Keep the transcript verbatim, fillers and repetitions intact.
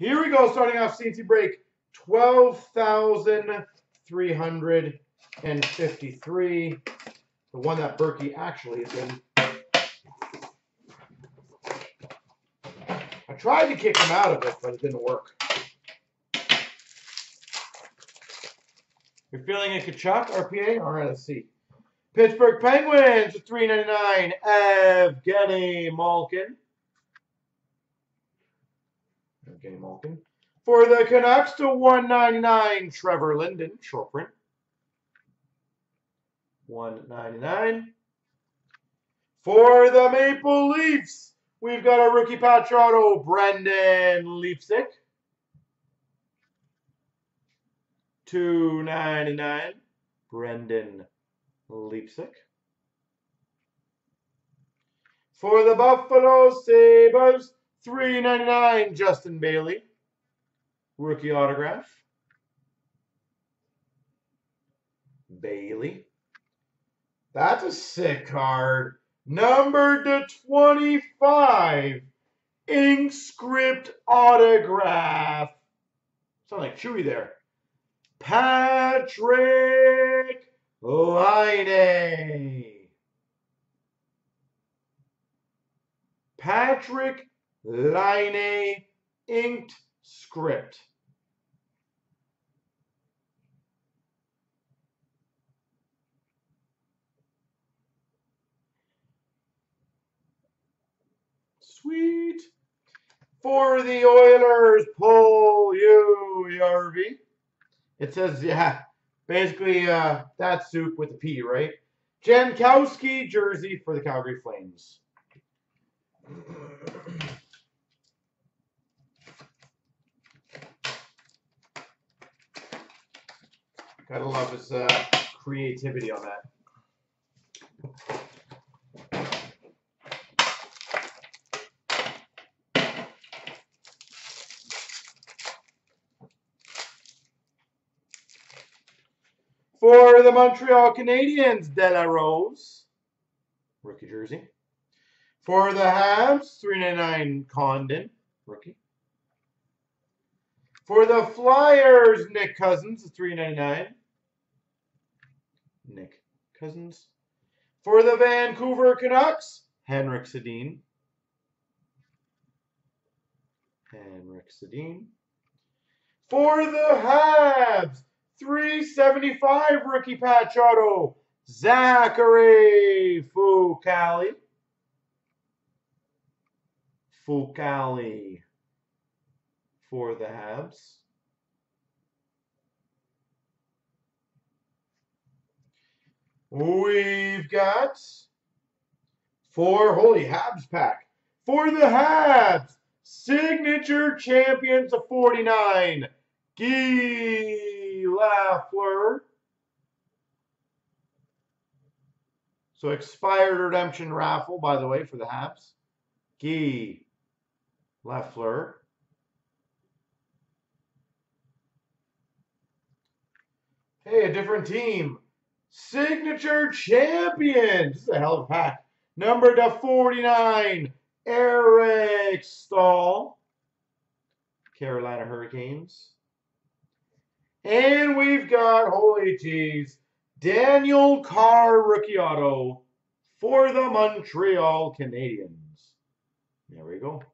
Here we go, starting off C N C break, twelve thousand three hundred fifty-three. The one that Berkey actually is in. I tried to kick him out of it, but it didn't work. You're feeling it, Kachuk, R P A? All right, let's see. Pittsburgh Penguins with three ninety-nine, Evgeny Malkin. Evgeny Malkin. For the Canucks to one ninety-nine, Trevor Linden, short print. one ninety-nine. For the Maple Leafs, we've got a rookie patch auto, Brendan Leipzig. two ninety-nine, Brendan Leipzig. For the Buffalo Sabres, three ninety-nine, Justin Bailey, rookie autograph. Bailey. That's a sick card. Number to twenty-five, ink script autograph. Sound like Chewy there. Patrik Laine. Patrik Laine inked script. Sweet. For the Oilers, Paul Yarvi. It says, yeah, basically uh, that soup with a P, right? Jankowski jersey for the Calgary Flames. Gotta love his uh, creativity on that. For the Montreal Canadiens, De La Rose, rookie jersey. For the Habs, three ninety-nine, Condon, rookie. For the Flyers, Nick Cousins, three ninety-nine. Nick Cousins. For the Vancouver Canucks, Henrik Sedin. Henrik Sedin. For the Habs, three seventy-five rookie patch auto, Zachary Fucale. Fucale for the Habs. We've got four, holy Habs pack. For the Habs, signature champions of forty-nine, Guy Lafleur. So expired redemption raffle, by the way, for the Habs. Guy Lafleur. Hey, a different team. Signature champions. This is a hell of a pack. Number to forty-nine, Eric Staal, Carolina Hurricanes. And we've got, holy jeez, Daniel Carr rookie auto for the Montreal Canadiens. There we go.